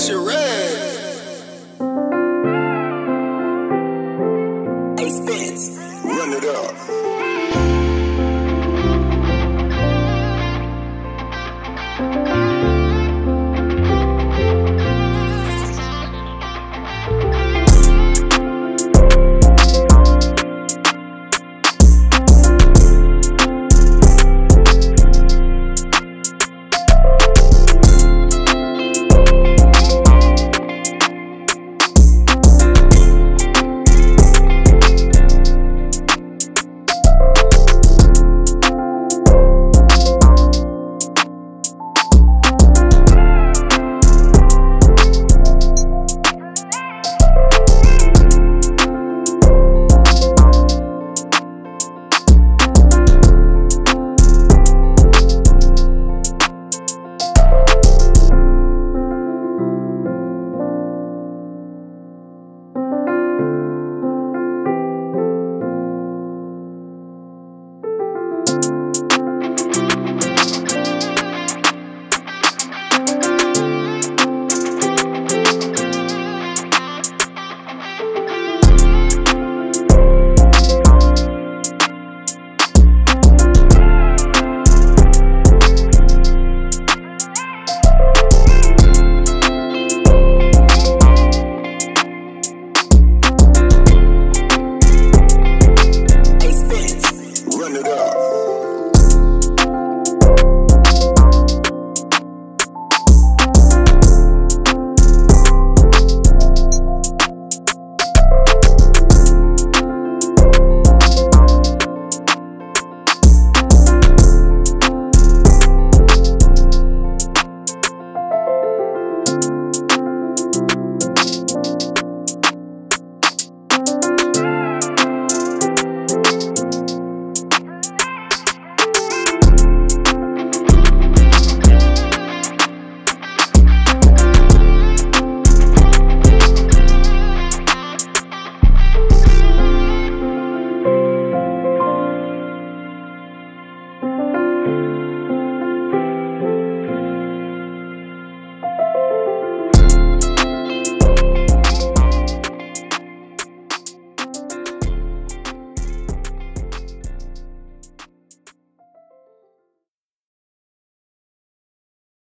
that shit real.